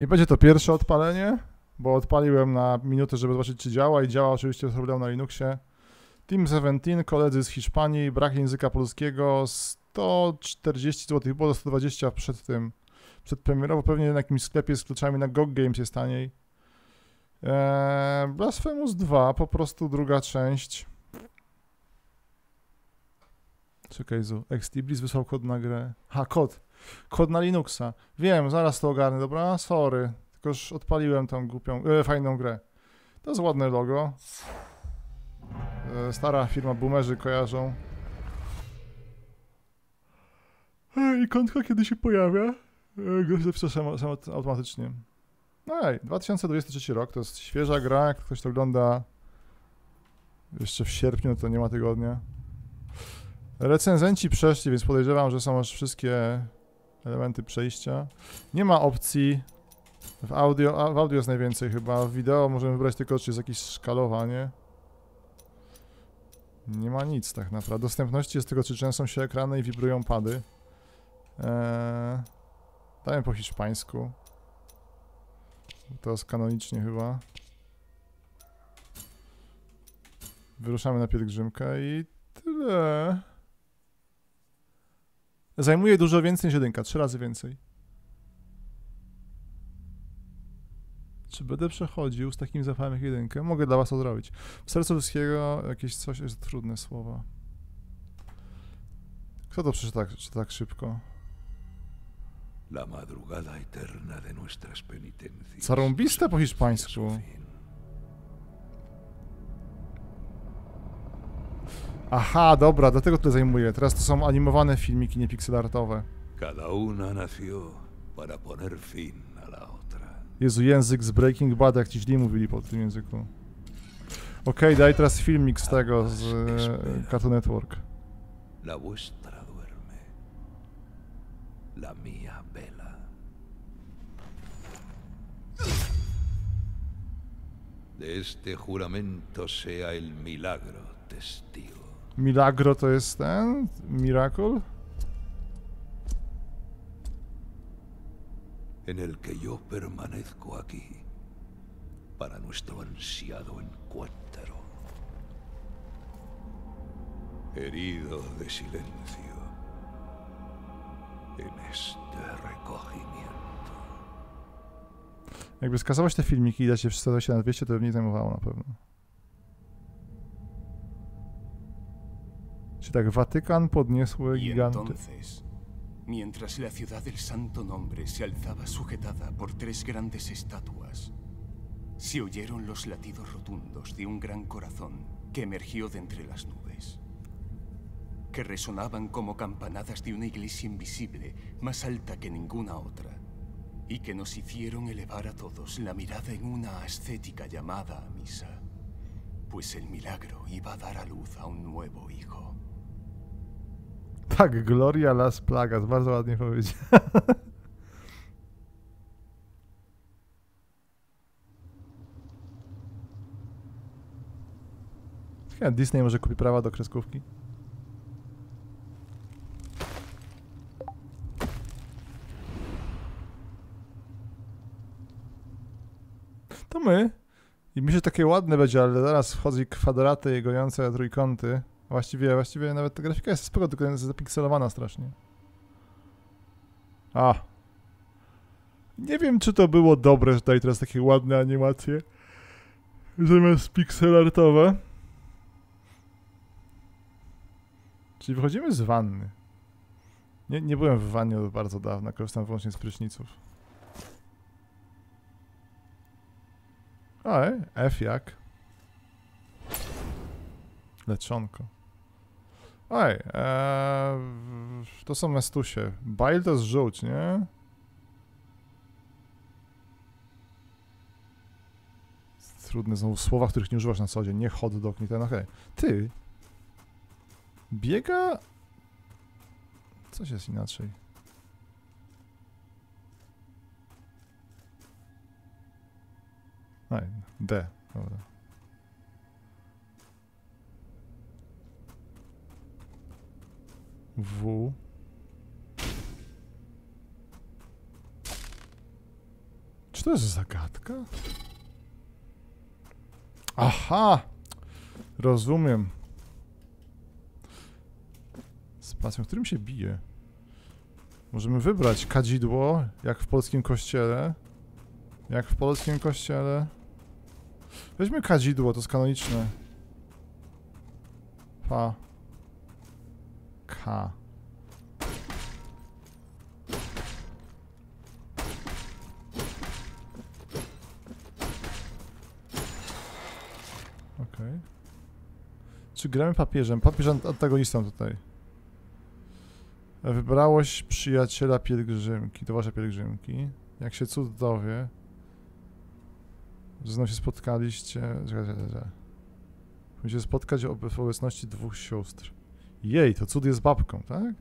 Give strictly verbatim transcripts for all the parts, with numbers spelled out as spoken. Nie będzie to pierwsze odpalenie, bo odpaliłem na minutę, żeby zobaczyć, czy działa i działa oczywiście bez problemu na Linuxie. Team siedemnaście, koledzy z Hiszpanii, brak języka polskiego, sto czterdzieści złotych, było sto dwadzieścia przed tym, przedpremierowo, pewnie na jakimś sklepie z kluczami na G O G Games jest taniej. Eee, Blasphemous dwa, po prostu druga część. Czekaj, zu. X T Blitz wysłał kod na grę. Ha, kod. Kod na Linuxa. Wiem, zaraz to ogarnę, dobra? Sorry. Tylko już odpaliłem tą głupią, e, fajną grę. To jest ładne logo. E, stara firma, boomerzy kojarzą. E, ikonka kiedy się pojawia? E, Gry zapisze samo, samo automatycznie. No ej, dwa tysiące dwudziesty trzeci rok, to jest świeża gra, jak ktoś to ogląda jeszcze w sierpniu, to nie ma tygodnia. Recenzenci przeszli, więc podejrzewam, że są aż wszystkie elementy przejścia. Nie ma opcji w audio, w audio jest najwięcej chyba, w wideo możemy wybrać tylko, czy jest jakieś szkalowanie. Nie ma nic tak naprawdę, dostępności jest tylko, czy często się ekrany i wibrują pady. Eee, dajmy po hiszpańsku. To jest kanonicznie chyba. Wyruszamy na pielgrzymkę i tyle. Zajmuje dużo więcej niż jedynka, trzy razy więcej. Czy będę przechodził z takim zapałem jak jedynkę? Mogę dla was to zrobić. W sercu ludzkiego jakieś coś jest trudne słowa. Kto to przeczyta czy tak szybko? La madrugada eterna de nuestras penitencias. Zarąbiste po hiszpańsku. Aha, dobra, dlatego to zajmuje. Teraz to są animowane filmiki, nie pixelartowe. Cada una nació para poner fin a la otra. Jezu, język z Breaking Bad, jak ci źli mówili po tym języku. Okej, okay, daj teraz filmik z tego, z e, Cartoon Network. La vuestra duerme. La mia bella. De este juramento sea el milagro testigo. Milagro to jest ten? Miracle? En el que yo permanezco aquí para nuestro ansiado encuentro. Herido de silencio en este recogimiento. Jakby skasować te filmiki i dać je wszystko się na dwieście, to by mnie zajmowało na pewno. Czy tak Watykan podniosły giganty? Mientras la ciudad del Santo Nombre se alzaba sujetada por tres grandes estatuas, se oyeron los latidos rotundos de un gran corazón que emergió de entre las nubes, que resonaban como campanadas de una iglesia invisible más alta que ninguna otra, y que nos hicieron elevar a todos la mirada en una ascética llamada a misa, pues el milagro iba a dar a luz a un nuevo hijo. Tak, Gloria Las Plagas, bardzo ładnie powiedziała. Disney może kupi prawa do kreskówki. To my. I myślę, że takie ładne będzie, ale zaraz wchodzi kwadraty i gojące trójkąty. Właściwie, właściwie nawet ta grafika jest spoko, tylko jest zapikselowana strasznie. A. Nie wiem, czy to było dobre, że tutaj teraz takie ładne animacje zamiast pikselartowe. Czyli wychodzimy z wanny. Nie, nie byłem w wannie od bardzo dawna, korzystam wyłącznie z pryszniców. A, F jak? Leczonko. Oj, ee, to są mestusie. Bile to jest żółć, nie? Trudne znowu słowa, których nie używasz na co dzień. Nie hot dog, nie ten, okej. Okay. Ty! Biega... Coś jest inaczej. Oj, D, dobra. W. Czy to jest zagadka? Aha! Rozumiem. Z pasją, którym się bije. Możemy wybrać kadzidło, jak w polskim kościele. Jak w polskim kościele. Weźmy kadzidło, to jest kanoniczne. Pa. K. Okay. Czy gramy papieżem? Papież antagonistą tutaj. Wybrałeś przyjaciela pielgrzymki, to wasza pielgrzymki. Jak się cud dowie, że znowu się spotkaliście... Czekaj, czekaj, czekaj. Musicie spotkać w obecności dwóch sióstr. Jej, to cud jest babką, tak?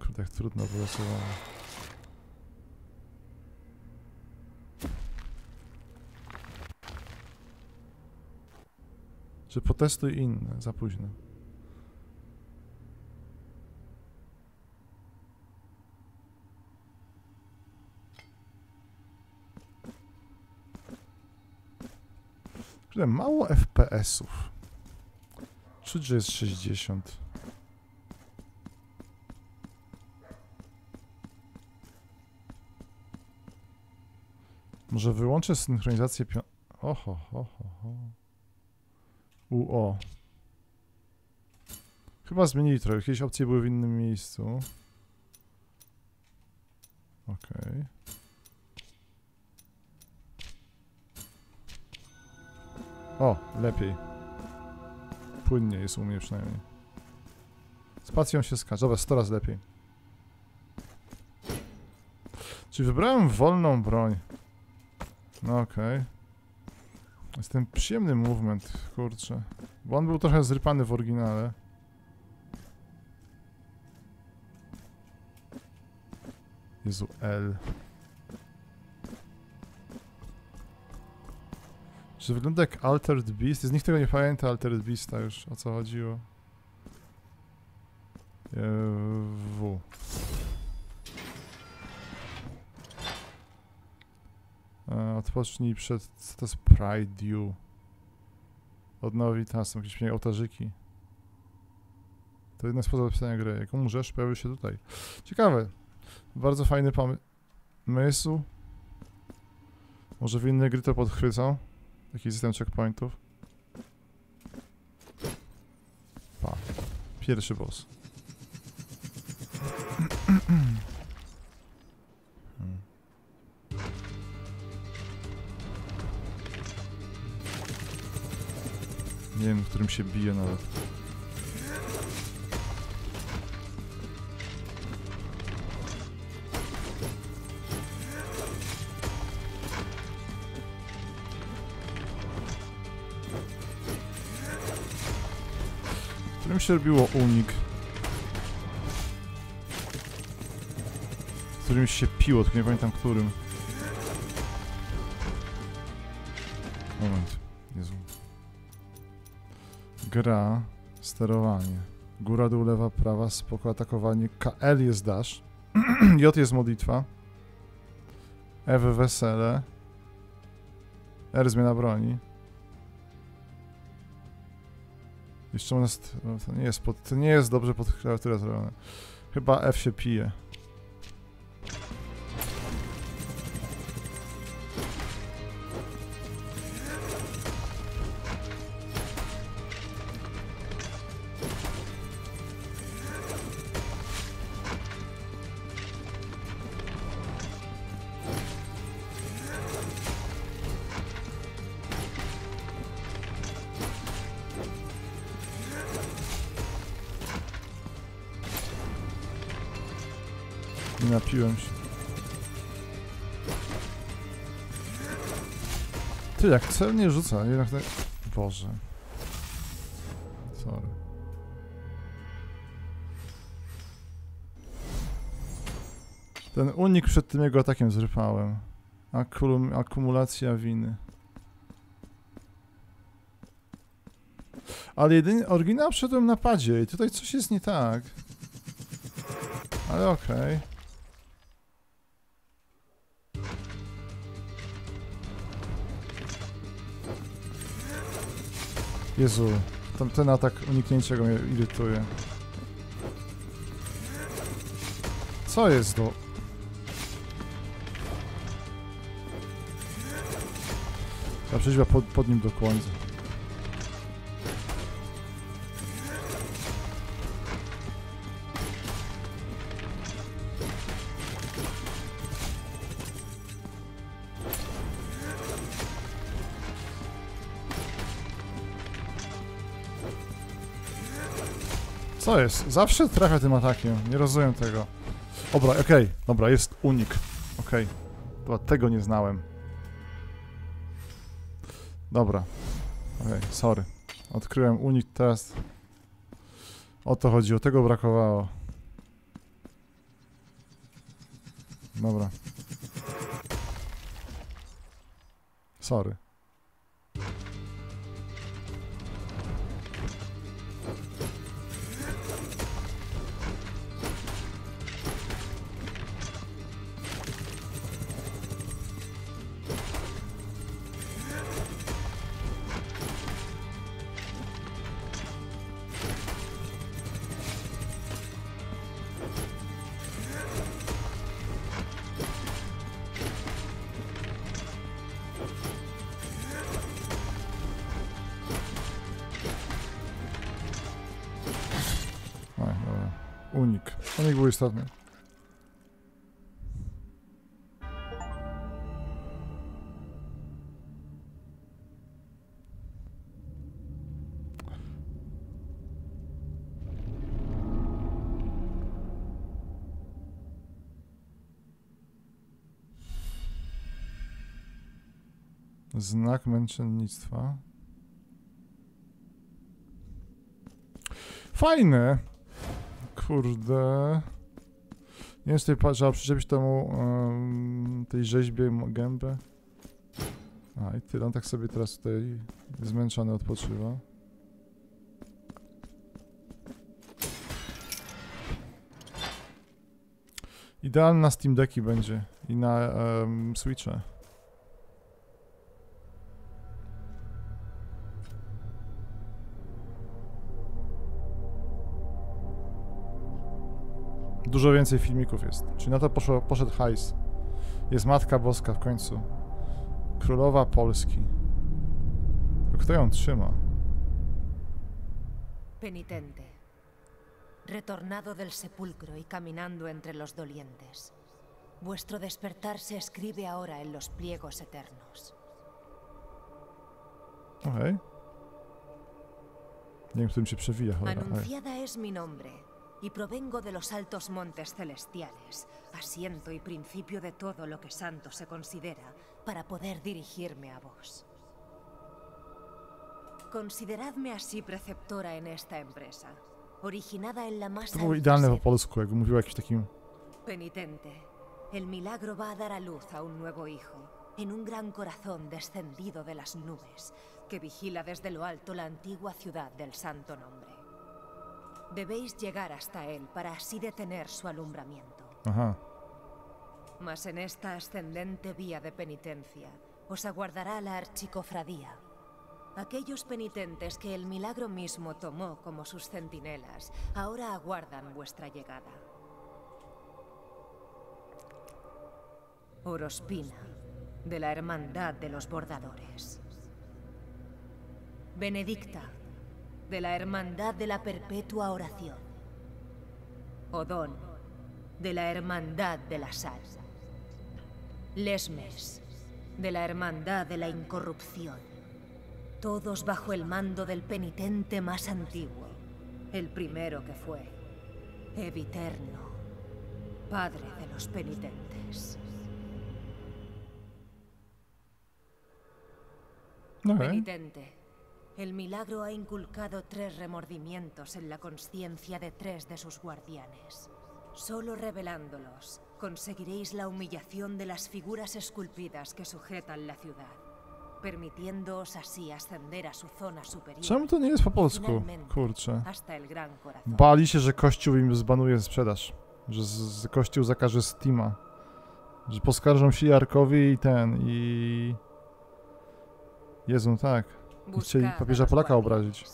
Kurde, jak trudno wylosowało. Czy potestuj inne, za późno. Kurde, mało F P S ów. Czuć, że jest sześćdziesiąt. Może wyłączę synchronizację pią... Oho, ho, ho, ho. U O. Chyba zmienili trochę. Jakieś opcje były w innym miejscu. Okej. Okay. O, lepiej. Płynnie jest u mnie przynajmniej. Spacją się skacze. Dobra, sto razy lepiej. Czyli wybrałem wolną broń. No okej. Okay. Jest ten przyjemny movement, kurczę. Bo on był trochę zrypany w oryginale. Jezu, L. Czy wygląda jak Altered Beast? Z nich tego nie pamięta Altered Beasta już, o co chodziło. Eee, w. Eee, odpocznij przed... Co to jest Pride You? Odnowi, tam są jakieś mniej ołtarzyki. To jeden sposób opisania gry. Jak umrzesz, pojawi się tutaj. Ciekawe. Bardzo fajny pomysł. Może w inne gry to podchwycą. Taki system checkpointów. Pa. Pierwszy boss. Hmm. Nie wiem, w którym się bije nawet. Się robiło unik, w którym się piło, tylko nie pamiętam którym. Moment, Jezu. Gra, sterowanie, góra, dół, lewa, prawa, spoko, atakowanie, K L jest dash, J jest modlitwa, F wesele, R zmiana broni. Jeszcze u nas... To nie jest, pod, to nie jest dobrze pod kreaturę zrobione. Chyba F się pije. Napiłem się. Ty, jak celnie rzuca, jednak tak... Boże. Sorry. Ten unik przed tym jego atakiem zrypałem. Akulum, akumulacja winy. Ale jedynie oryginał wszedłem na padzie i tutaj coś jest nie tak. Ale okej. Okay. Jezu, ten, ten atak uniknięcia go mnie irytuje. Co jest to? Ta przeźba pod, pod nim do końca. Co jest? Zawsze trafia tym atakiem. Nie rozumiem tego. Dobra, okej. Okay. Dobra, jest unik. Okej. Okay. Tego nie znałem. Dobra. Okej, okay, sorry. Odkryłem unik teraz. O to chodziło. Tego brakowało. Dobra. Sorry. Unik. Unik był istotny. Znak męczennictwa. Fajne. Kurde... Nie wiem, czy tutaj trzeba przyczepić temu... Um, tej rzeźbie gębę. A i tyle, on tak sobie teraz tutaj zmęczony odpoczywa. Idealna na Steam Decki będzie i na um, Switcha. Dużo więcej filmików jest. Czyli na to poszło, poszedł hajs. Jest Matka Boska w końcu. Królowa Polski. Kto ją trzyma? Penitente. Retornado del sepulcro y caminando entre los dolientes. Vuestro despertar se escribe ahora en los pliegos eternos. Okej. Nie wiem, w którym się przewija. Anunciada es mi nombre. Y provengo de los altos montes celestiales, asiento y principio de todo lo que santo se considera, para poder dirigirme a vos. Consideradme así preceptora en esta empresa, originada en la más... To było idealne po polsku, jakby mówiła jakiś takim... Penitente, el milagro va a dar a luz a un nuevo hijo, en un gran corazón descendido de las nubes, que vigila desde lo alto la antigua ciudad del santo nombre. Debéis llegar hasta él para así detener su alumbramiento. Ajá. Mas en esta ascendente vía de penitencia os aguardará la archicofradía. Aquellos penitentes que el milagro mismo tomó como sus centinelas ahora aguardan vuestra llegada. Orospina, de la Hermandad de los Bordadores. Benedicta, de la Hermandad de la Perpetua Oración. Odón, de la Hermandad de la Sal. Lesmes, de la Hermandad de la Incorrupción. Todos bajo el mando del penitente más antiguo, el primero que fue Eviterno, padre de los penitentes. Okay. Penitente. El milagro ha inculcado tres remordimientos en la conciencia de tres de sus guardianes. Solo revelándolos, conseguiréis la humillación de las figuras esculpidas que sujetan la ciudad, permitiéndoos así ascender a su zona superior. Czemu to nie jest po polsku? Kurczę. Bali się, że Kościół im zbanuje sprzedaż. Że z, z Kościół zakaże Steama. Że poskarżą się Jarkowi i ten, i... Jezu, tak. Nie chcieli papieża Polaka obrazić.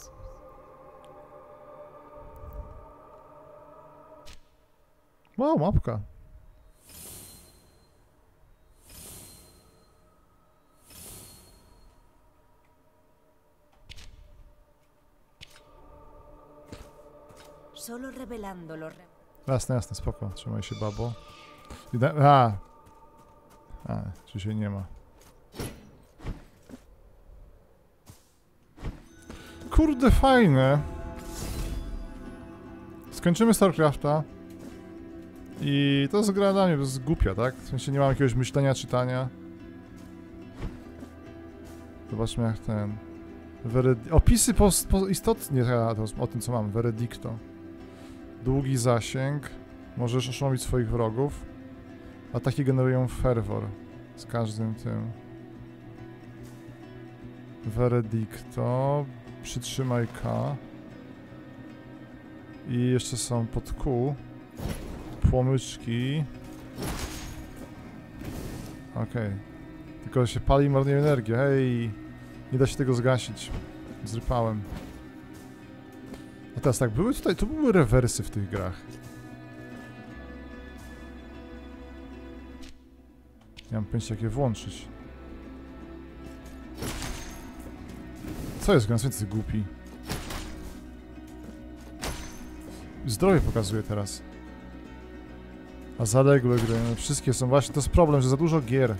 Wow, mapka. Jasne, jasne, spoko. Trzymaj się, babo. A! A, dzisiaj nie ma. Kurde, fajne. Skończymy StarCrafta. I to jest gra dla mnie, to jest głupia, tak? W sensie nie mam jakiegoś myślenia, czytania. Zobaczmy jak ten... Weredy... Opisy post, post, istotnie o tym co mam, Veredicto. Długi zasięg. Możesz oszołomić swoich wrogów. Ataki generują fervor. Z każdym tym. Veredicto. Przytrzymaj K. I jeszcze są pod Q. Płomyczki. Okej. Okay. Tylko się pali i marnuje energię. Hej! Nie da się tego zgasić. Zrypałem. A teraz tak, były tutaj, tu były rewersy w tych grach. Nie mam pojęcia jak je włączyć. Co jest gra? Więcej głupi. Zdrowie pokazuje teraz. A zaległe gry, wszystkie są właśnie, to jest problem, że za dużo gier.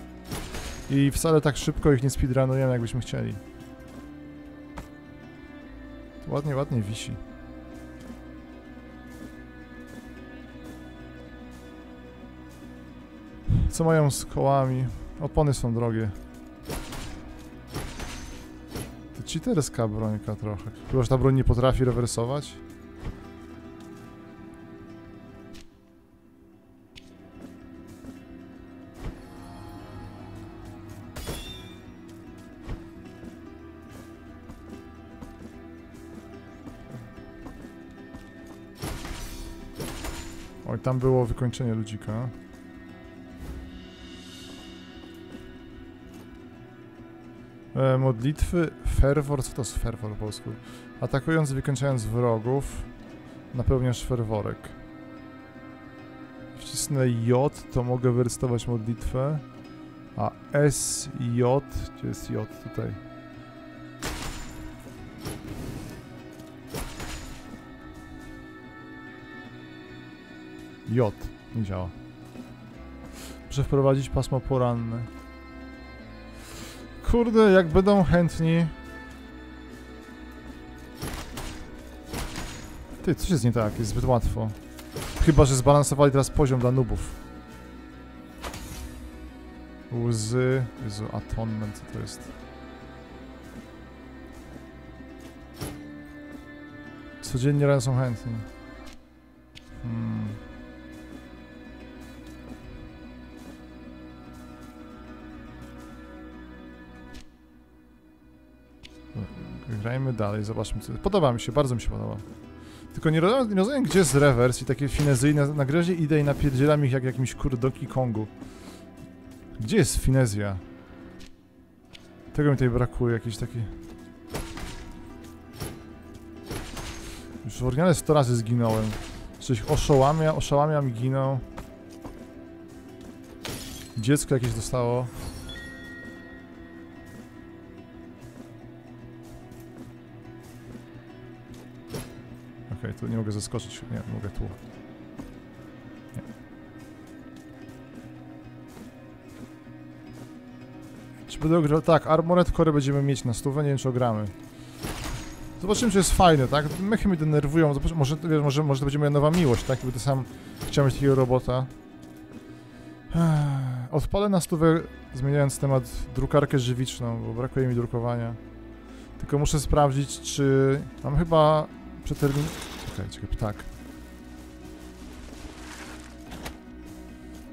I wcale tak szybko ich nie speedrunujemy, jakbyśmy chcieli. To ładnie, ładnie wisi. Co mają z kołami? Opony są drogie. To cheaterska brońka trochę. Chyba, że ta broń nie potrafi rewersować. Oj, tam było wykończenie ludzika. E, modlitwy, fervor, co to jest fervor po polsku? Atakując i wykończając wrogów, napełniasz ferworek. Wcisnę J, to mogę wyrecytować modlitwę. A S, J, gdzie jest J tutaj? J. Nie działa. Muszę wprowadzić pasmo poranne. Kurde, jak będą chętni... Ty, coś jest nie tak, jest zbyt łatwo. Chyba, że zbalansowali teraz poziom dla nubów. Łzy... Jezu, atonement, co to jest? Codziennie rano są chętni. Hmm... Grajmy dalej, zobaczmy co... Podoba mi się, bardzo mi się podoba. Tylko nie rozumiem, nie rozumiem gdzie jest rewers i takie finezyjne... Na grze idę i napierdzielam ich jak jakimś kurdoki Kongu. Gdzie jest finezja? Tego mi tutaj brakuje, jakieś takie... Już w oryginale sto razy zginąłem. Coś oszołamia, oszołamiam i ginął. Dziecko jakieś dostało. Okej, okay, tu nie mogę zaskoczyć. Nie, mogę tu. Nie. Czy będę grał? Tak, Armored Core będziemy mieć na stówę, nie wiem czy ogramy. Zobaczymy czy jest fajne, tak? Mechy mnie denerwują, zobaczymy. Może, może, może to będzie moja nowa miłość, tak? Jakby to sam chciałem mieć takiego robota. Odpalę na stówę, zmieniając temat, drukarkę żywiczną, bo brakuje mi drukowania. Tylko muszę sprawdzić, czy... Mam chyba... Przetermin... Okej, czekaj, ptak.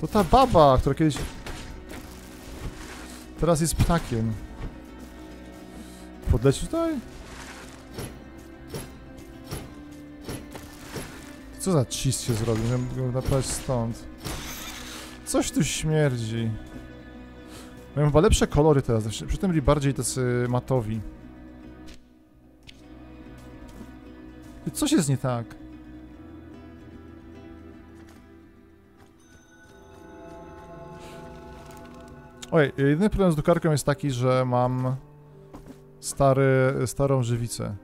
To ta baba, która kiedyś... Teraz jest ptakiem. Podleci tutaj? Co za cheese się zrobił? Miałem go naprawić stąd. Coś tu śmierdzi. Mają chyba lepsze kolory teraz, przy tym byli bardziej tacy matowi. Coś jest nie tak. Oj, jedyny problem z drukarką jest taki, że mam stary, starą żywicę.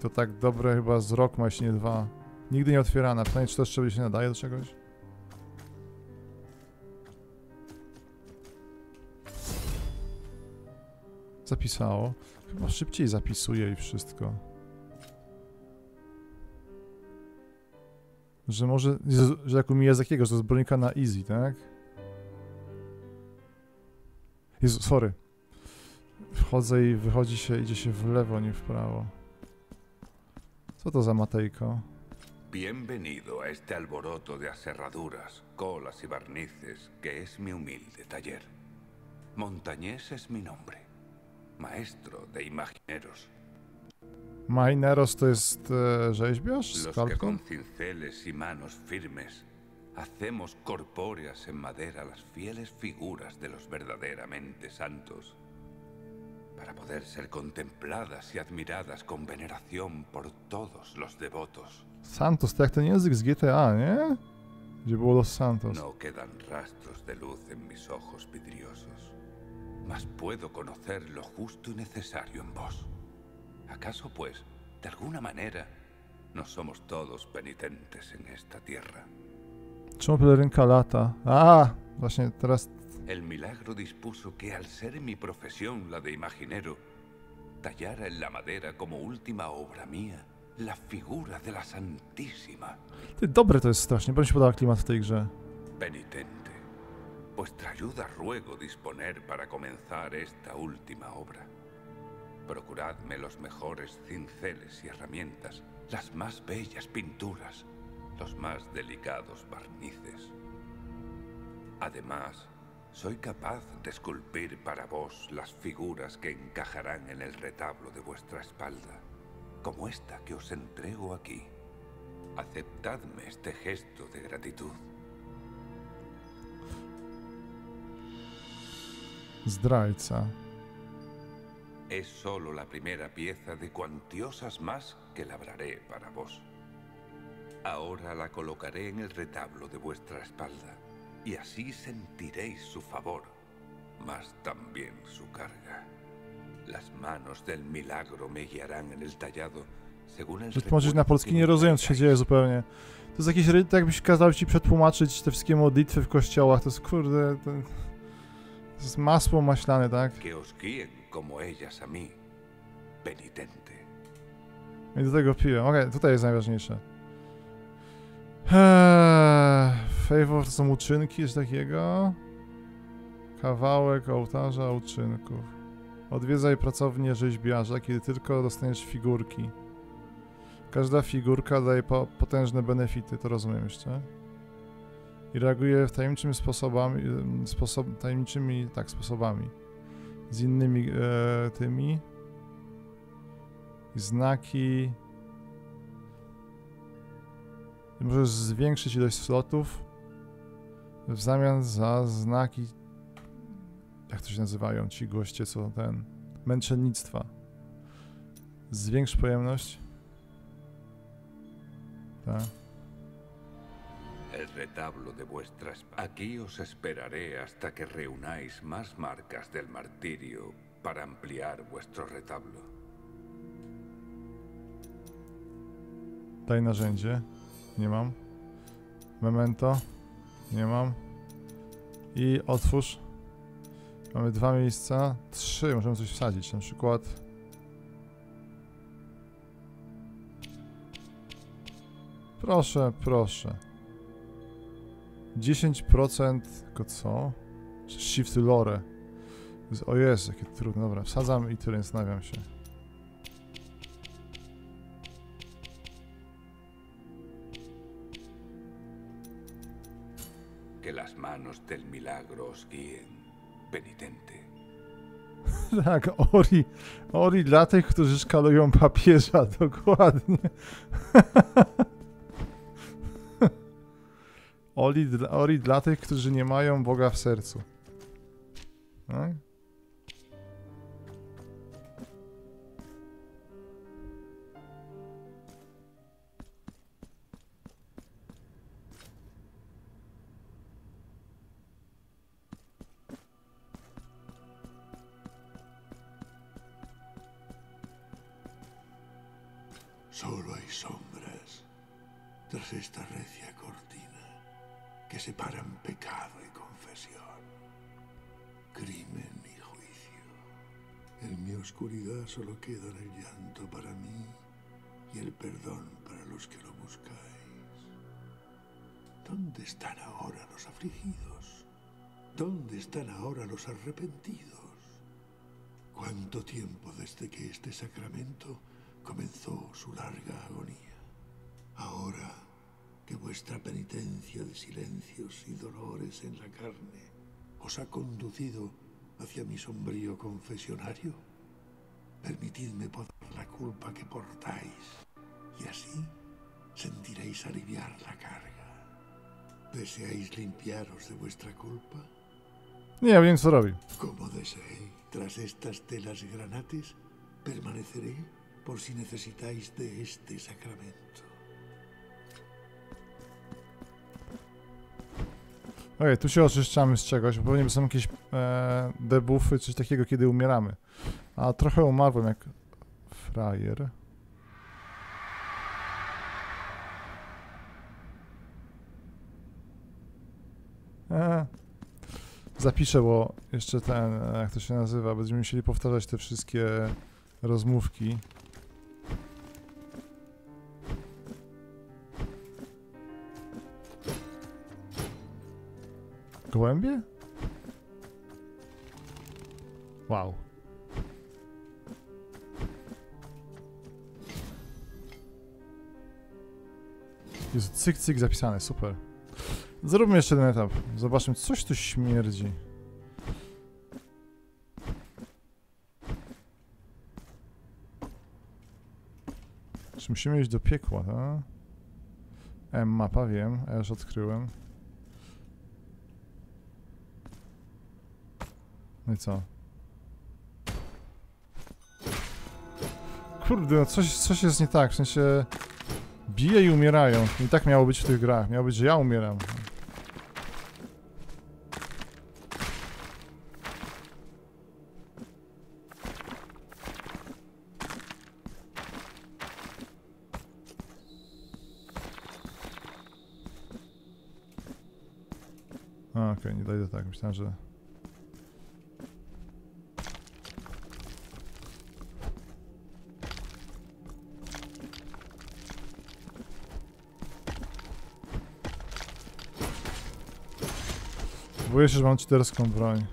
To tak dobre chyba z rok ma, jeśli nie dwa. Nigdy nie otwierana. Pytanie, czy to jeszcze się nadaje do czegoś? Zapisało. Chyba szybciej zapisuje i wszystko. Że może... Że jak u Miyazakiego, że z bronika na easy, tak? Jezu, sorry. Wchodzę i wychodzi się, idzie się w lewo, nie w prawo. Co to za Matejko? Bienvenido a este alboroto de aserraduras, colas y barnices, que es mi humilde taller. Montañés es mi nombre. Maestro de imagineros. Mineros to jest e, rzeźbiarz z kalką? Los que con cinceles y manos firmes hacemos corpóreas en madera las fieles figuras de los verdaderamente santos, para poder ser contempladas y admiradas con veneración por todos los devotos. Santos, to jak ten język z G T A, nie? Gdzie było Los Santos. No quedan rastros de luz en mis ojos vidriosos, mas puedo conocer lo justo y necesario en vos. ¿Acaso, pues, de alguna manera, no somos todos penitentes en esta tierra? Czemu pelerynka lata? A, właśnie teraz... El milagro dispuso que al ser mi profesión la de imaginero, tallara en la madera como última obra mía la figura de la Santísima. Ty, dobre to jest strasznie, bo mi się podoba klimat w tej grze. Penitente, vuestra ayuda ruego disponer para comenzar esta última obra. Procuradme los mejores cinceles y herramientas, las más bellas pinturas, los más delicados barnices. Además, soy capaz de esculpir para vos las figuras que encajarán en el retablo de vuestra espalda, como esta que os entrego aquí. Aceptadme este gesto de gratitud. Zdrajca. Es solo la primera pieza de cuantiosas más que labraré para vos. Ahora la colocaré en el retablo de vuestra espalda. Y así sentiréis su favor, mas también su carga. Las manos del milagro me guiarán en el tallado, según el... Przetłumaczyć na polski, nie rozumiem, co się dzieje zupełnie. To jest jakieś... Tak jakbyś kazał ci przetłumaczyć te wszystkie modlitwy w kościołach, to jest kurde... To, to jest masło maślane, tak? Que os guíen como ellas a mí, penitente. I do tego piłem. Okej, okay, tutaj jest najważniejsze. Eee, favor to są uczynki, coś takiego. Kawałek ołtarza uczynków. Odwiedzaj pracownię rzeźbiarza, kiedy tylko dostaniesz figurki. Każda figurka daje po potężne benefity, to rozumiem jeszcze. I reaguje tajemniczymi sposobami, sposob, tajemniczymi, tak, sposobami. Z innymi e, tymi. Znaki. Możesz zwiększyć ilość slotów w zamian za znaki, jak to się nazywają ci goście, co ten, męczennictwa. Zwiększ pojemność. Tak. El retablo de vuestras... Aquí os esperaré hasta que reunáis más marcas del martirio para ampliar vuestro retablo. Daj narzędzie. Nie mam. Memento. Nie mam. I otwórz. Mamy dwa miejsca. Trzy. Możemy coś wsadzić. Na przykład... Proszę, proszę. dziesięć procent... Tylko co? Shift lore. O Jezu, jakie trudne. Dobra, wsadzam i tyle, nie zastanawiam się. Manos del milagro os guíen, penitente. Tak, Ori. Ori dla tych, którzy szkalują papieża, dokładnie. Ori, Ori dla tych, którzy nie mają Boga w sercu. No? Solo hay sombras tras esta recia cortina que separan pecado y confesión, crimen y juicio. En mi oscuridad solo quedan el llanto para mí y el perdón para los que lo buscáis. ¿Dónde están ahora los afligidos? ¿Dónde están ahora los arrepentidos? ¿Cuánto tiempo desde que este sacramento comenzó su larga agonía? Ahora que vuestra penitencia de silencios y dolores en la carne os ha conducido hacia mi sombrío confesionario, permitidme podar la culpa que portáis y así sentiréis aliviar la carga. ¿Deseáis limpiaros de vuestra culpa? Nie wiem, co robi. Como deseéis. Tras estas telas granates, permaneceré por si necesitáis de este sacramento. Okej, tu się oczyszczamy z czegoś, bo pewnie są jakieś e, debuffy, coś takiego, kiedy umieramy. A trochę umarłem jak frajer. E. Zapiszę, bo jeszcze ten, jak to się nazywa, będziemy musieli powtarzać te wszystkie rozmówki. Gołębie? Wow. Jest cyk, cyk zapisane, super. Zróbmy jeszcze jeden etap. Zobaczmy, coś tu śmierdzi. Czy musimy iść do piekła, tak? M mapa, wiem, ja już odkryłem. No i co? Kurde, no coś, coś jest nie tak, w sensie... Bije i umierają. I tak miało być w tych grach. Miało być, że ja umieram. Okej, okay, nie dojdę tak. Myślałem, że... Boję się, że mam czterską broń.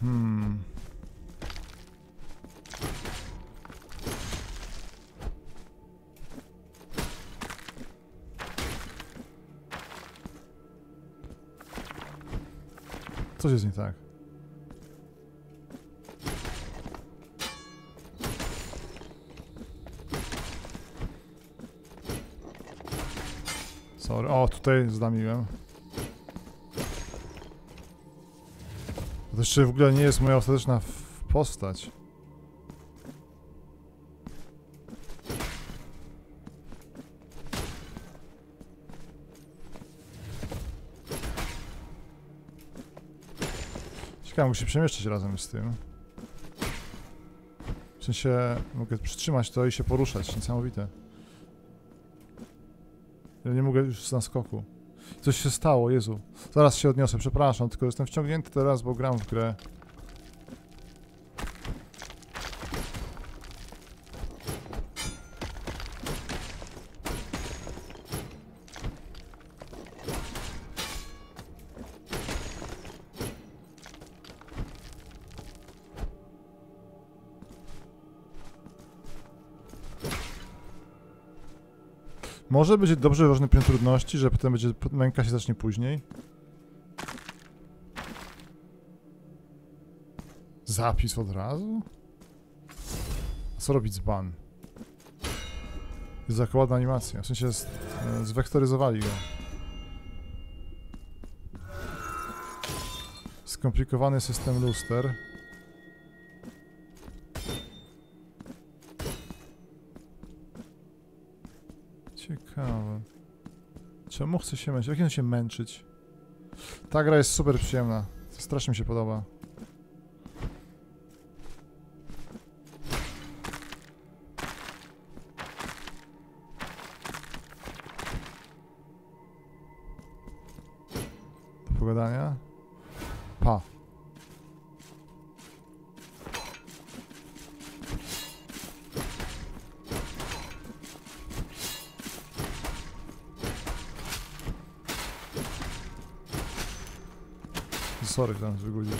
Hmm. Coś jest nie tak. Sorry. O, tutaj zdamiłem. To jeszcze w ogóle nie jest moja ostateczna postać. Mogę się przemieszczać razem z tym. W sensie mogę przytrzymać to i się poruszać. Niesamowite. Ja nie mogę już na skoku. Coś się stało, Jezu. Zaraz się odniosę, przepraszam, tylko jestem wciągnięty teraz, bo gram w grę. Może będzie dobrze wyważony poziom trudności, że potem będzie męka się zacznie później. Zapis od razu? A co robić z ban? Jest zakładna animacja, w sensie z, e, zwektoryzowali go. Skomplikowany system luster. Czemu chce się męczyć? Jak on się męczyć? Ta gra jest super przyjemna. Strasznie mi się podoba. Do pogadania. Pa. Sorry, tam wygulił.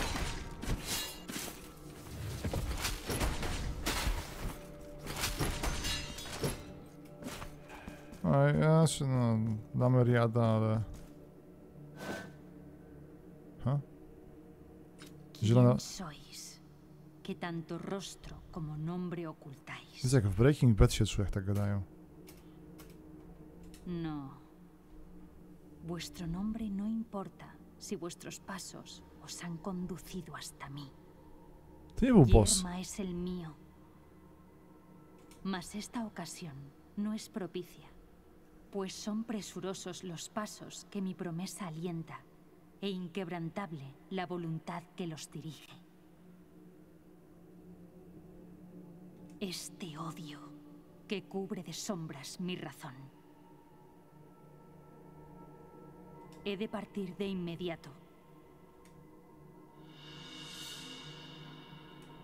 A ja się, no, damy riada, ale... Ha? Zielona... Wiesz, jak w Breaking Bad się czuję, jak tak gadają. No. Vuestro nombre no importa. Si vuestros pasos os han conducido hasta mí. Yerma es el mío. Mas esta ocasión no es propicia, pues son presurosos los pasos que mi promesa alienta e inquebrantable la voluntad que los dirige. Este odio que cubre de sombras mi razón. He de partir de inmediato.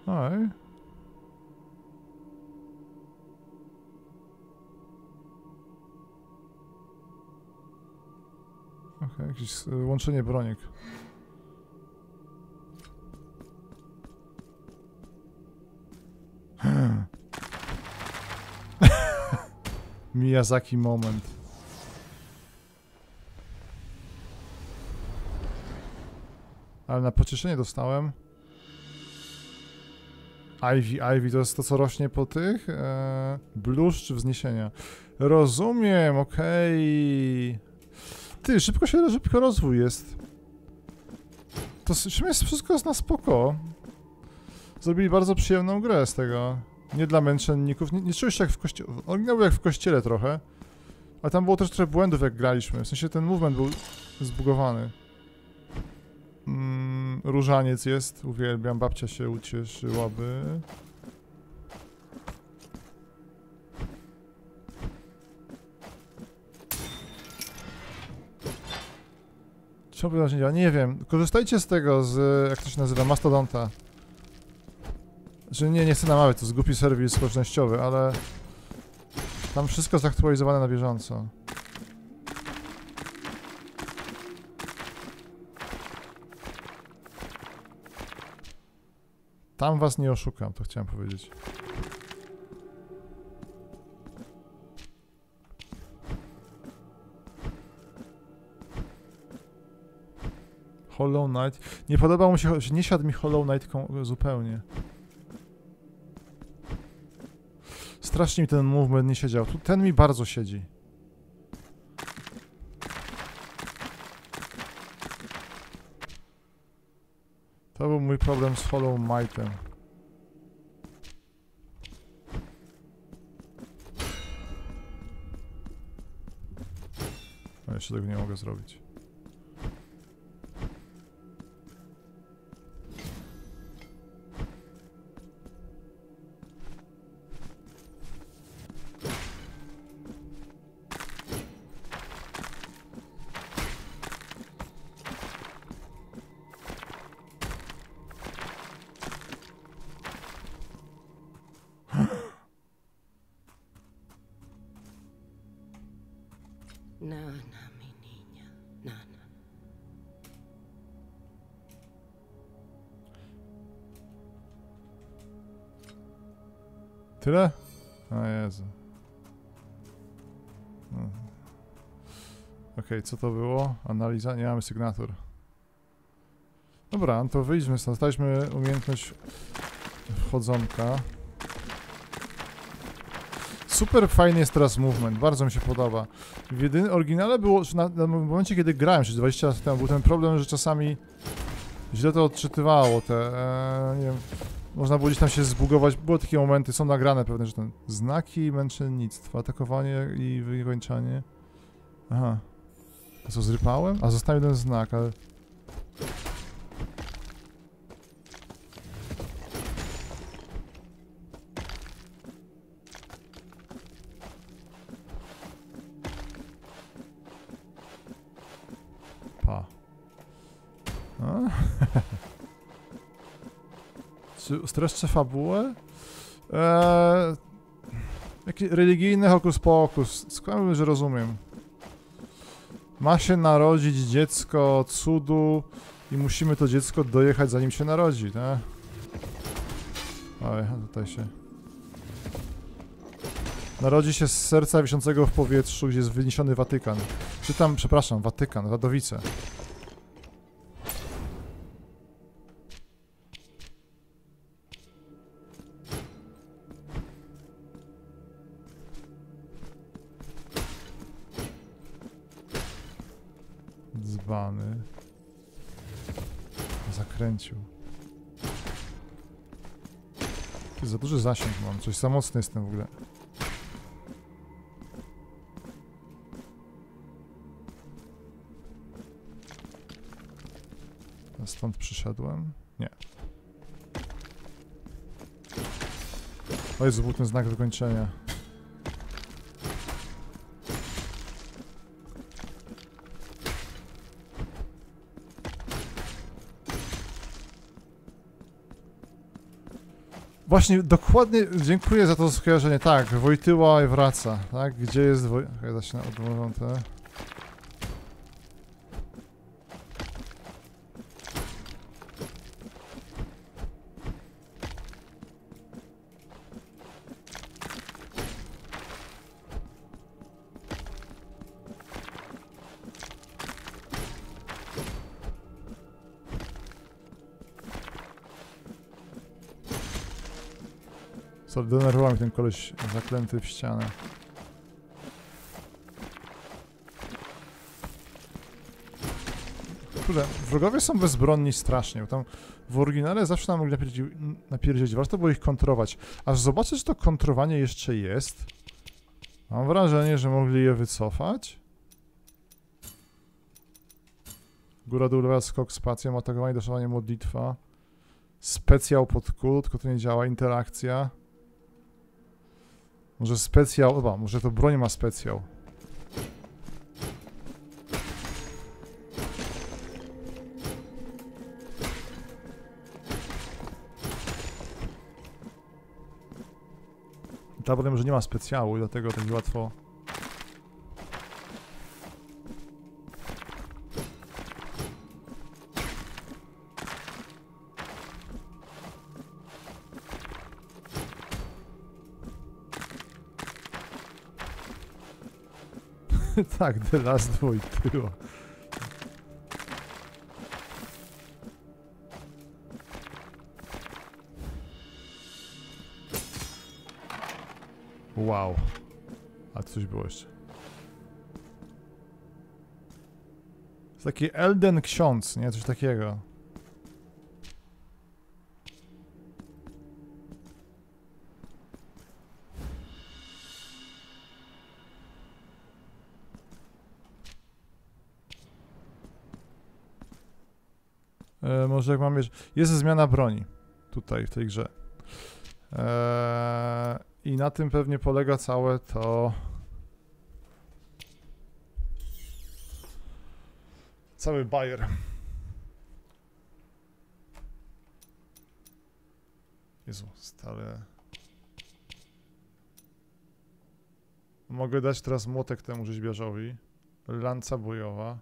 Oj. Okej, jakieś łączenie broniek. Miyazaki moment. Ale na pocieszenie dostałem Ivy, Ivy, to jest to, co rośnie po tych eee, bluszcz wzniesienia. Rozumiem, okej. Okay. Ty, szybko się, szybko rozwój jest. To jest wszystko na spoko. Zrobili bardzo przyjemną grę z tego. Nie dla męczenników, nie, nie czułeś się jak w kościele, oryginał był jak w kościele trochę. Ale tam było też trochę błędów, jak graliśmy, w sensie ten movement był zbugowany. Mm, różaniec jest, uwielbiam, babcia się ucieszyłaby. Czemu to się działa? Nie wiem, korzystajcie z tego, z, jak to się nazywa, Mastodonta. Znaczy nie, nie chcę namawiać, to jest głupi serwis społecznościowy, ale... Tam wszystko jest aktualizowane na bieżąco. Tam was nie oszukam, to chciałem powiedzieć. Hollow Knight. Nie podobał mi się, nie siadł mi Hollow Knight zupełnie. Strasznie mi ten movement nie siedział. Tu ten mi bardzo siedzi. To był mój problem z Hollow Knightem. No, jeszcze tego nie mogę zrobić. Tyle? O Jezu. Okej, okay, co to było? Analiza? Nie mamy sygnatur. Dobra, no to wyjdźmy stąd. Dostaliśmy umiejętność wchodzonka. Super fajny jest teraz movement, bardzo mi się podoba. W jedynym oryginale było, na, na momencie kiedy grałem, czyli dwadzieścia lat temu, był ten problem, że czasami źle to odczytywało te, e, nie wiem, można było gdzieś tam się zbugować, były takie momenty, są nagrane pewne, że ten znaki męczennictwa, atakowanie i wykończanie. Aha. Co, zrypałem? A został jeden znak, ale... Pa. No. Czy streszczę fabułę? Eee... Jakiś religijny hokus pokus. Skąd że rozumiem. Ma się narodzić dziecko cudu i musimy to dziecko dojechać, zanim się narodzi, tak? Oj, a tutaj się... Narodzi się z serca wiszącego w powietrzu, gdzie jest wyniesiony Watykan. Czytam, przepraszam, Watykan, Wadowice. Dzbany. Zakręcił. Ty, za duży zasięg mam, coś za mocny jestem w ogóle. A stąd przyszedłem? Nie. O Jezu, był ten znak wykończenia. Właśnie, dokładnie dziękuję za to skojarzenie. Tak, Wojtyła i wraca. Tak, gdzie jest Woj... Ja się odmówię te... Co, denerwował mi ten koleś zaklęty w ścianę. Kurde, wrogowie są bezbronni strasznie, tam w oryginale zawsze nam mogli napierdzieć, warto było ich kontrować. Aż zobaczę, czy to kontrowanie jeszcze jest. Mam wrażenie, że mogli je wycofać. Góra, dół, lewa, skok, spacja, atakowanie, daszowanie, modlitwa. Specjał pod kół, tylko to nie działa, interakcja. Może specjał, oba, może to broń ma specjał. Ta broń może nie ma specjału i dlatego tak łatwo... Tak, The Last Wojtyła. Wow. A coś było jeszcze. Jest taki Elden Ksiądz, nie? Coś takiego. Może jak mam... Jest zmiana broni. Tutaj, w tej grze. Eee, I na tym pewnie polega całe to... Cały bajer. Jezu, stale... Mogę dać teraz młotek temu rzeźbiarzowi. Lanca bojowa.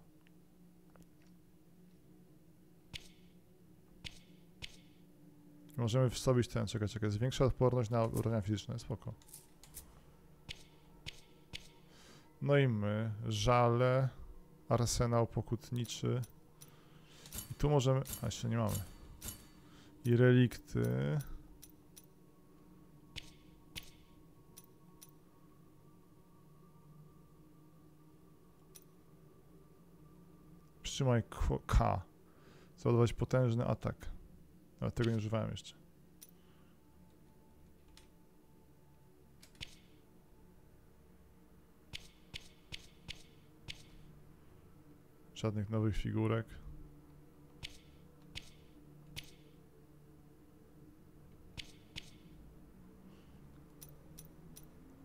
Możemy wstawić ten, czekaj, czekaj, zwiększa odporność na obrażenia fizyczne, spoko. No i my, żale, arsenał pokutniczy. I tu możemy, a jeszcze nie mamy. I relikty. Przytrzymaj K. Załadować potężny atak. Ale tego nie używałem jeszcze. Żadnych nowych figurek.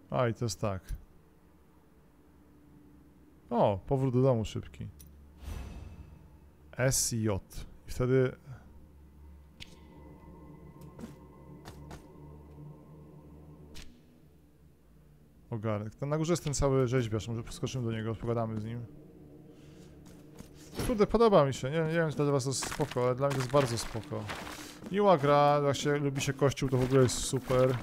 A i to jest tak. O, powrót do domu szybki. S J. I wtedy... Ogarek. Tam na górze jest ten cały rzeźbiarz, może skoczymy do niego, pogadamy z nim. Kurde, podoba mi się, nie, nie wiem czy dla was to jest spoko, ale dla mnie to jest bardzo spoko. Miła gra, jak się lubi się kościół, to w ogóle jest super.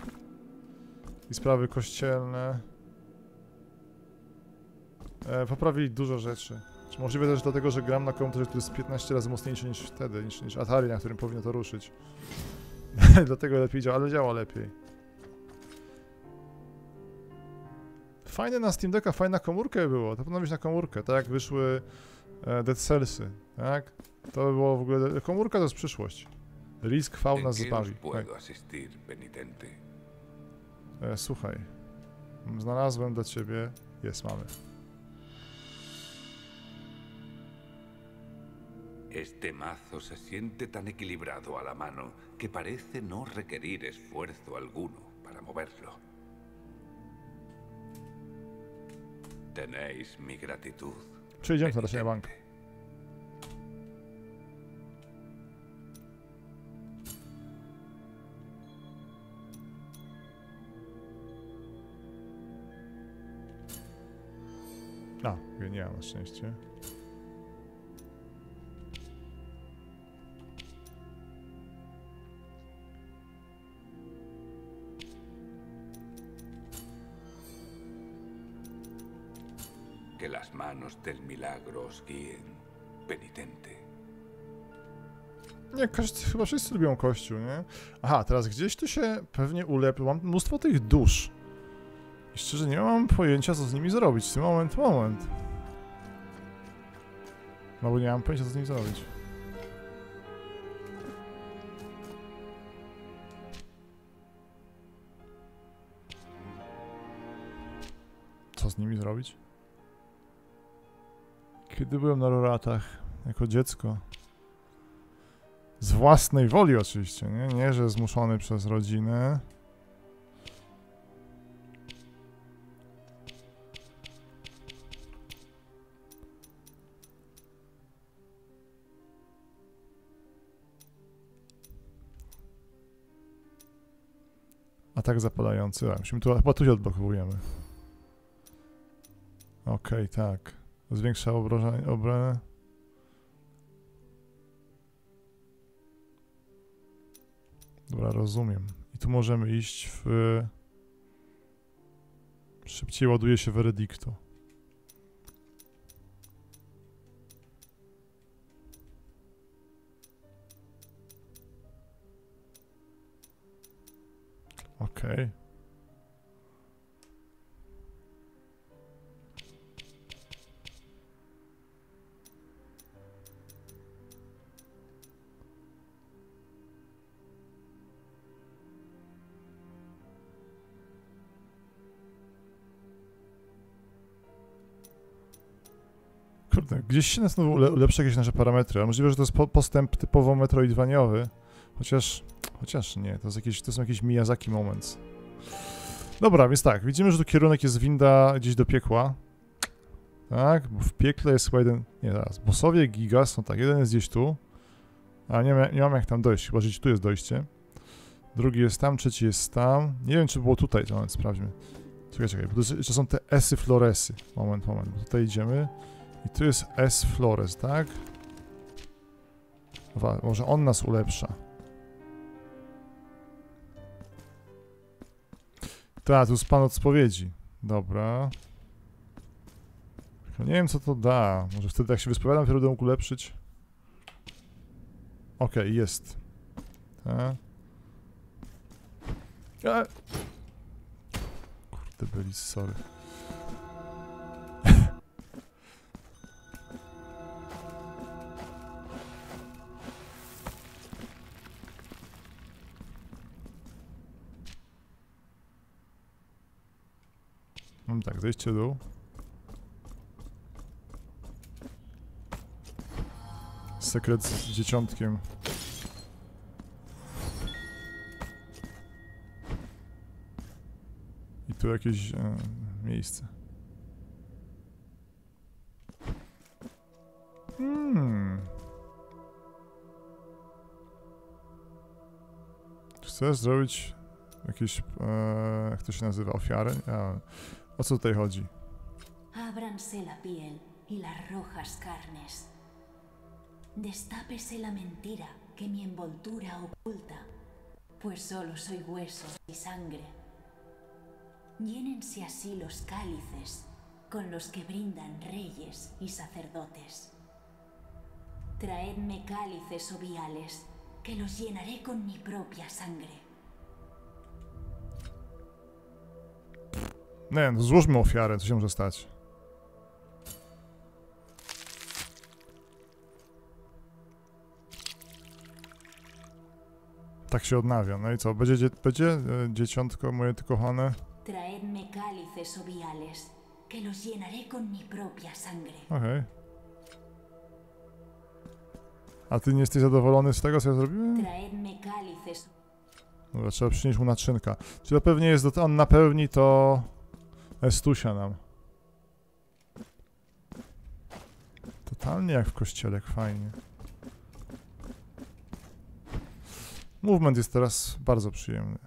I sprawy kościelne. E, poprawili dużo rzeczy. Czy możliwe też dlatego, że gram na komputerze, który jest piętnaście razy mocniejszy niż wtedy, niż, niż Atari, na którym powinno to ruszyć. Dlatego lepiej działa, ale działa lepiej. Fajne na Steam Decka, fajna komórkę było, to powinno być na komórkę, tak jak wyszły e, Dead Cellsy, tak? To by było w ogóle, komórka to jest przyszłość. Risk V nas zbawi. E, słuchaj, znalazłem dla ciebie, jest, mamy. Este mazo se siente tan equilibrado a la mano, que parece no requerir esfuerzo alguno para moverlo. Tenéis mi gratitud. Przejdziemy teraz na bank. A, genialne szczęście. Que las manos del milagro os guíen, penitente. Nie, każdy, chyba wszyscy lubią kościół, nie? Aha, teraz gdzieś tu się pewnie ulepił. Mam mnóstwo tych dusz. I szczerze nie mam pojęcia, co z nimi zrobić. W tym moment, moment. No bo nie mam pojęcia, co z nimi zrobić. Co z nimi zrobić? Kiedy byłem na roratach, jako dziecko, z własnej woli oczywiście, nie, nie że zmuszony przez rodzinę. Atak zapalający, tak, musimy tu, chyba tu się odblokowujemy. Okej, okay, tak. Zwiększa obronę. Dobra, rozumiem. I tu możemy iść w... Szybciej ładuje się Veredicto. Okej. Okay. Gdzieś się nas znowu ulepszy jakieś nasze parametry, ale możliwe, że to jest po postęp typowo metroidwaniowy. Chociaż... Chociaż nie, to, jest jakieś, to są jakieś Miyazaki moments. Dobra, więc tak, widzimy, że tu kierunek jest winda gdzieś do piekła. Tak, bo w piekle jest chyba jeden... Nie, zaraz, bossowie giga są tak, jeden jest gdzieś tu. A nie, ma, nie mam jak tam dojść, chyba że tu jest dojście. Drugi jest tam, trzeci jest tam. Nie wiem, czy było tutaj, to moment, sprawdźmy. Czekaj, czekaj, bo to są te esy floresy. Moment, moment, bo tutaj idziemy. I tu jest S. Flores, tak? Wa może on nas ulepsza. Tak, tu jest pan od spowiedzi. Dobra. Nie wiem, co to da. Może wtedy, jak się wyspowiadam, wtedy będę mógł ulepszyć. Okej, okay, jest. Tak. E Kurde, byli, sorry. Tak, zejście w dół. sekret z dzieciątkiem. I tu jakieś e, miejsce. Hmm. Chcesz zrobić jakieś... E, jak to się nazywa? Ofiarę? A, o co tutaj chodzi? Ábranse la piel y las rojas carnes. Destápese la mentira que mi envoltura oculta, pues solo soy huesos y sangre. Llénense así los cálices con los que brindan reyes y sacerdotes. Traedme cálices o viales que los llenaré con mi propia sangre. No wiem, złóżmy ofiarę, co się może stać. Tak się odnawia. No i co? Będzie, dzie będzie dzieciątko moje tu kochane? Okej. Okay. A ty nie jesteś zadowolony z tego, co ja zrobiłem? Dobra, trzeba przynieść mu naczynka. Czy to pewnie jest, do on napełni to Estusia nam. Totalnie jak w kościele, fajnie. Movement jest teraz bardzo przyjemny.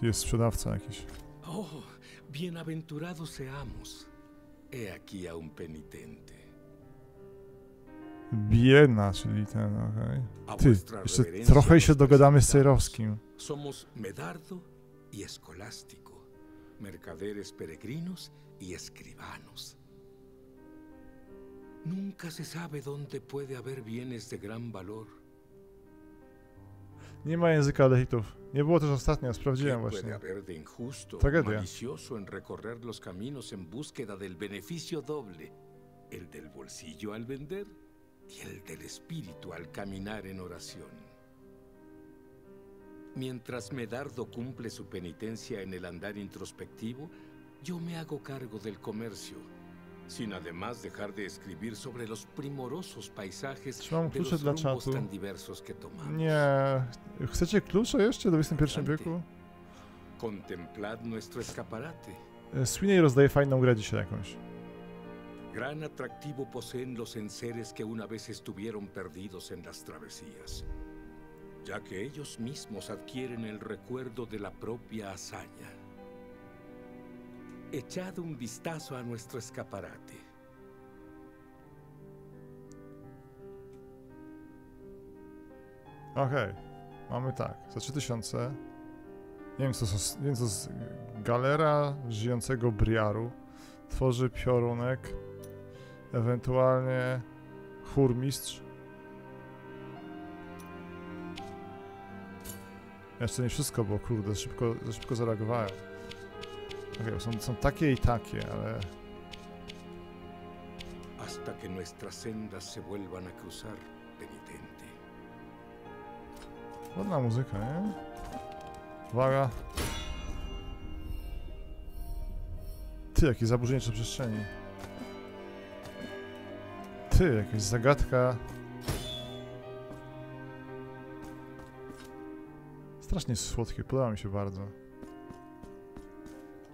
Tu jest sprzedawca jakiś. Oh, bienaventurados seamos. He aquí a un penitente. Biedna, czyli ten, okej. Okay. Ty, jeszcze trochę się dogadamy z Cejrowskim. Somos Medardo i Escolástico. Mercaderes peregrinos y escribanos. Nunca se sabe dónde puede haber bienes de gran valor. Nie ma języka lechitów. Nie było też ostatnio, sprawdziłem właśnie. Tragedia. En recorrer los caminos en búsqueda del beneficio doble, el del bolsillo al vender y el del espíritu al caminar en oración. Mientras Medardo cumple su penitencia en el andar introspectivo, yo me hago cargo del comercio, sin además dejar de escribir sobre los primorosos paisajes de los rumbos tan diversos que tomamos. Nie, chcecie klucze jeszcze do dwudziestego pierwszego wieku? Contemplad nuestro escaparate. Sweeney rozdaje fajną grę dzisiaj jakąś. Gran atractivo poseen los enseres que una vez estuvieron perdidos en las travesías. Ya que ellos mismos adquieren el recuerdo de la propia hazaña. Echad un vistazo a nuestro escaparate. Okej, okay. Mamy tak, za trzy tysiące. Nie wiem, co z, nie wiem, co z galera żyjącego Briaru tworzy piorunek, ewentualnie chórmistrz. Jeszcze nie wszystko, bo kurde, szybko, szybko zareagowałem. Okej, okay, są, są takie i takie, ale... Hasta que nuestras sendas se vuelvan a cruzar, penitente. Ładna muzyka, nie? Uwaga. Ty, jakie zaburzeńcze przestrzeni. Ty, jakaś zagadka. Strasznie słodkie, podoba mi się bardzo.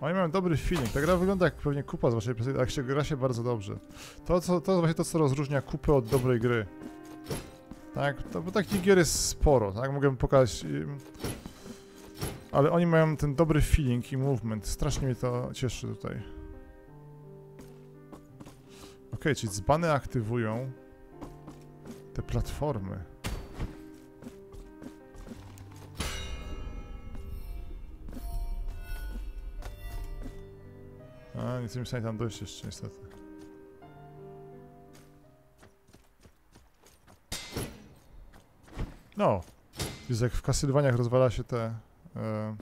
Oni mają dobry feeling. Ta gra wygląda jak pewnie kupa z waszej perspektywy, jak się gra się bardzo dobrze. To, co, to właśnie to, co rozróżnia kupę od dobrej gry. Tak, to, bo takich gier jest sporo, tak? Mogę pokazać. Ale oni mają ten dobry feeling i movement. Strasznie mnie to cieszy tutaj. Ok, czyli dzbany aktywują te platformy. A, nie jestem w stanie tam dojść jeszcze, niestety. No! Jest jak w Castlevaniach rozwala się te... E,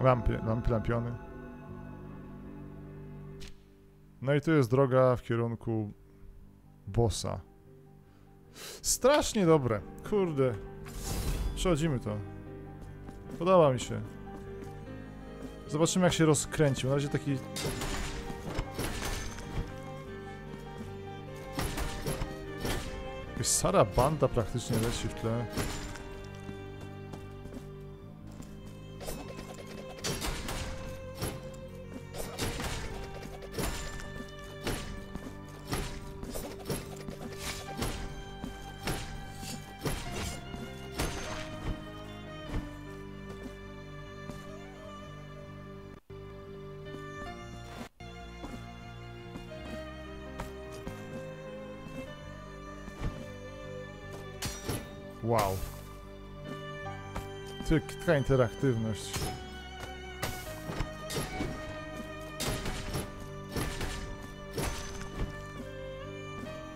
lampy, lampy, lampiony. No i tu jest droga w kierunku... bossa. Strasznie dobre! Kurde! Przechodzimy to. Podoba mi się. Zobaczymy, jak się rozkręcił. Na razie taki... Jakaś sara banda praktycznie leci w tle. Wow. Ty, taka interaktywność.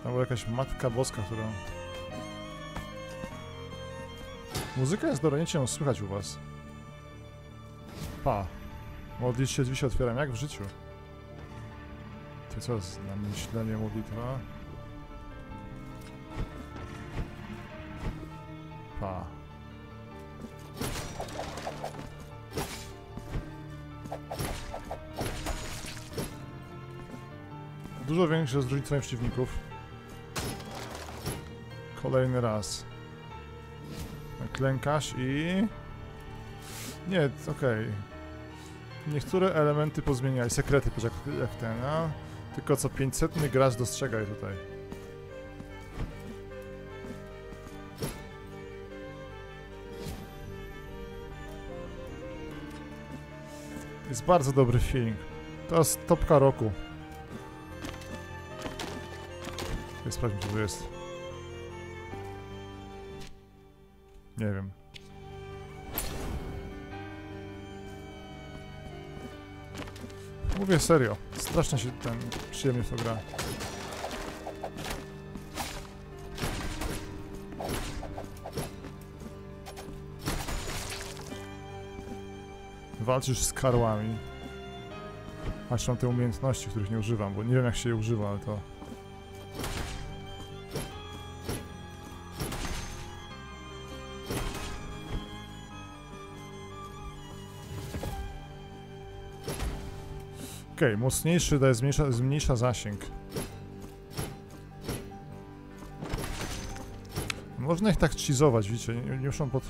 Tam była jakaś matka boska, która... Muzyka jest do ranienia, ją słychać u was. Pa. Modlić się, drzwi się otwieram, jak w życiu. To co jest na myślenie modlitwa? Pa. Dużo większe zróżnicowanie przeciwników. Kolejny raz. Klękasz i... Nie, okej. Okay. Niektóre elementy pozmieniaj. Sekrety, jak, jak ten, a? Tylko co pięćsetny gracz dostrzegaj tutaj. Jest bardzo dobry feeling. To jest topka roku. Ja sprawdźmy, co to jest. Nie wiem. Mówię serio. Strasznie się ten przyjemnie w to gra. Walczysz z karłami. Aż mam te umiejętności, których nie używam, bo nie wiem, jak się je używa, ale to... Okej, okay, mocniejszy daje zmniejsza, zmniejsza zasięg. Można ich tak cheezować, widzicie, nie, nie muszą pod...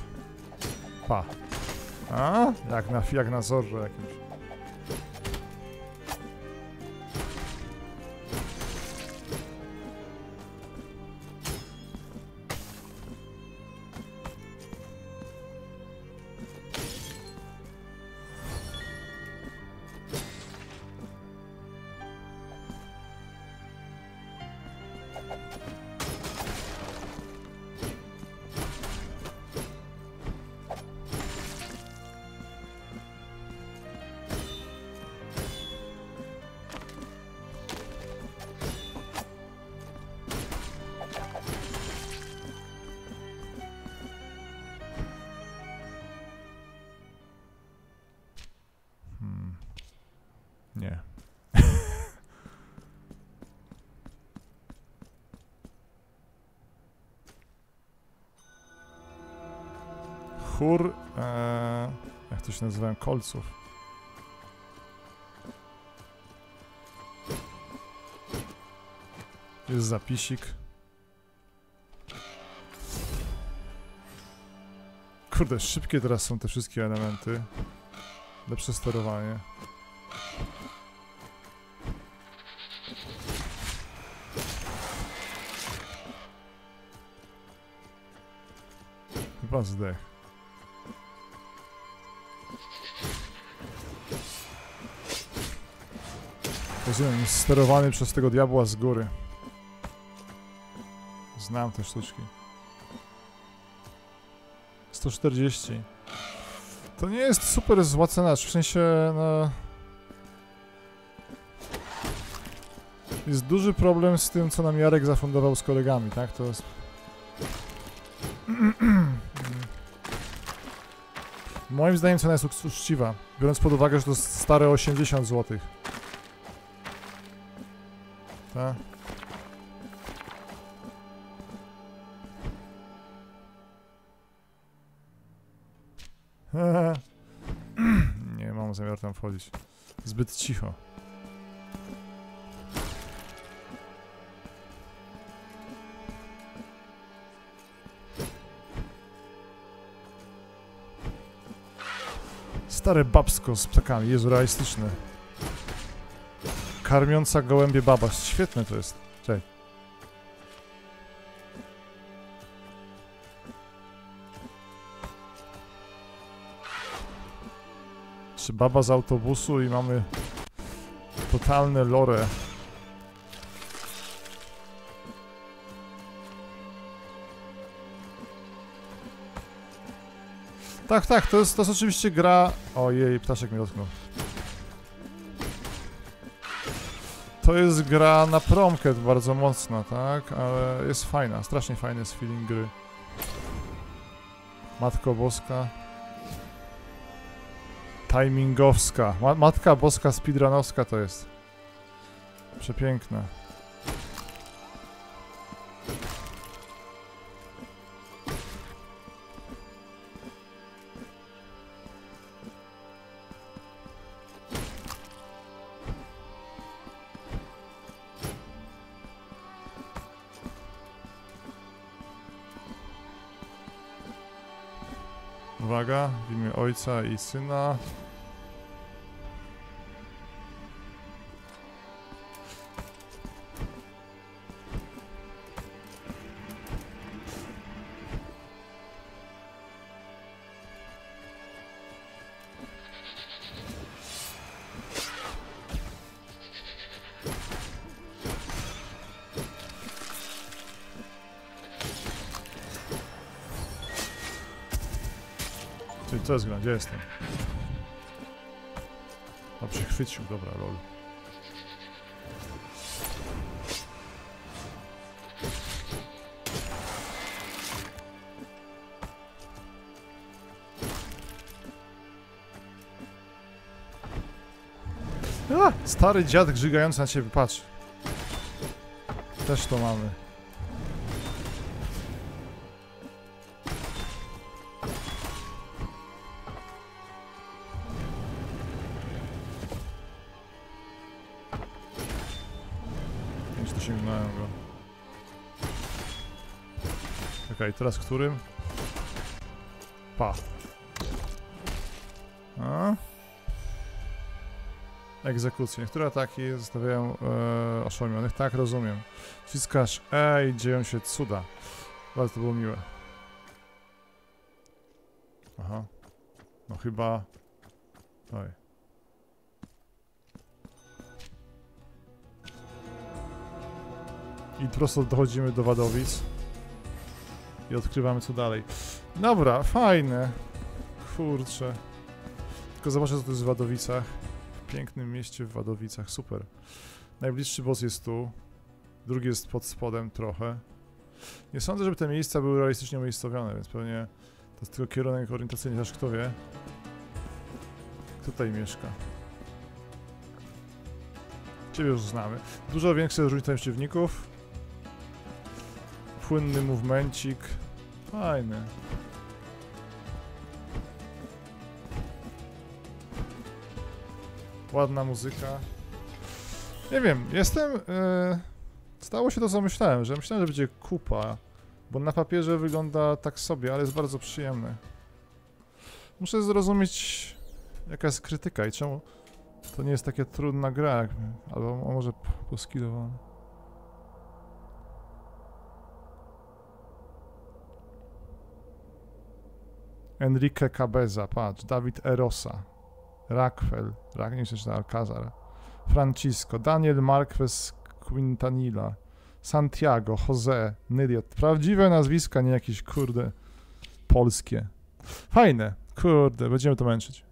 Pa. A? Jak na, jak na zorze jakimś. Nie. Chór... E, jak to się nazywają? Kolców. Jest zapisik. Kurde, szybkie teraz są te wszystkie elementy. Lepsze sterowanie. Chyba zdech. Rozumiem, jest sterowany przez tego diabła z góry. Znam te sztuczki. sto czterdzieści. To nie jest super zła cena, w sensie... No... Jest duży problem z tym, co nam Jarek zafundował z kolegami, tak? To jest... Moim zdaniem cena jest uczciwa, biorąc pod uwagę, że to stare osiemdziesiąt złotych. Tak? Nie mam zamiaru tam wchodzić. Zbyt cicho. Stare babsko z ptakami, Jezu, realistyczne. Karmiąca gołębie baba, świetne to jest. Cześć. Czy baba z autobusu i mamy totalne lore. Tak, tak, to jest, to jest oczywiście gra... Ojej, ptaszek mnie dotknął. To jest gra na promkę, bardzo mocna, tak? Ale jest fajna, strasznie fajny jest feeling gry. Matko Boska. Timingowska. Ma Matka Boska speedrunowska to jest. Przepiękna. Uwaga, w imię Ojca i Syna. Co jest gra? Gdzie jestem? A przychwycił, dobra, lol. A, stary dziad grzygający na ciebie, patrz. Też to mamy. Okej, teraz którym? Pa. A? Egzekucje. Niektóre ataki zostawiają e, oszałomionych. Tak, rozumiem. Wciskasz E i dzieją się cuda. Bardzo to było miłe. Aha. No chyba... Oj. I prosto dochodzimy do Wadowic. I odkrywamy co dalej. Dobra, fajne. Kurczę. Tylko zobaczę co to jest w Wadowicach. W pięknym mieście w Wadowicach, super. Najbliższy boss jest tu. Drugi jest pod spodem trochę. Nie sądzę, żeby te miejsca były realistycznie umiejscowione, więc pewnie to jest tylko kierunek orientacyjny, chociaż kto wie. Kto tutaj mieszka? Ciebie już znamy. Dużo większe różnice przeciwników. Płynny movemencik. Fajny. Ładna muzyka. Nie wiem, jestem... Yy, stało się to co myślałem, że myślałem, że będzie kupa. Bo na papierze wygląda tak sobie, ale jest bardzo przyjemny. Muszę zrozumieć jaka jest krytyka i czemu to nie jest takie trudna gra jak... Albo może poskidowana. Enrique Cabeza, patrz, Dawid Erosa, Raquel, Ragnieszka Alcazar, Francisco, Daniel Marquez Quintanilla, Santiago, Jose, Nydiot. Prawdziwe nazwiska, nie jakieś, kurde, polskie. Fajne, kurde, będziemy to męczyć.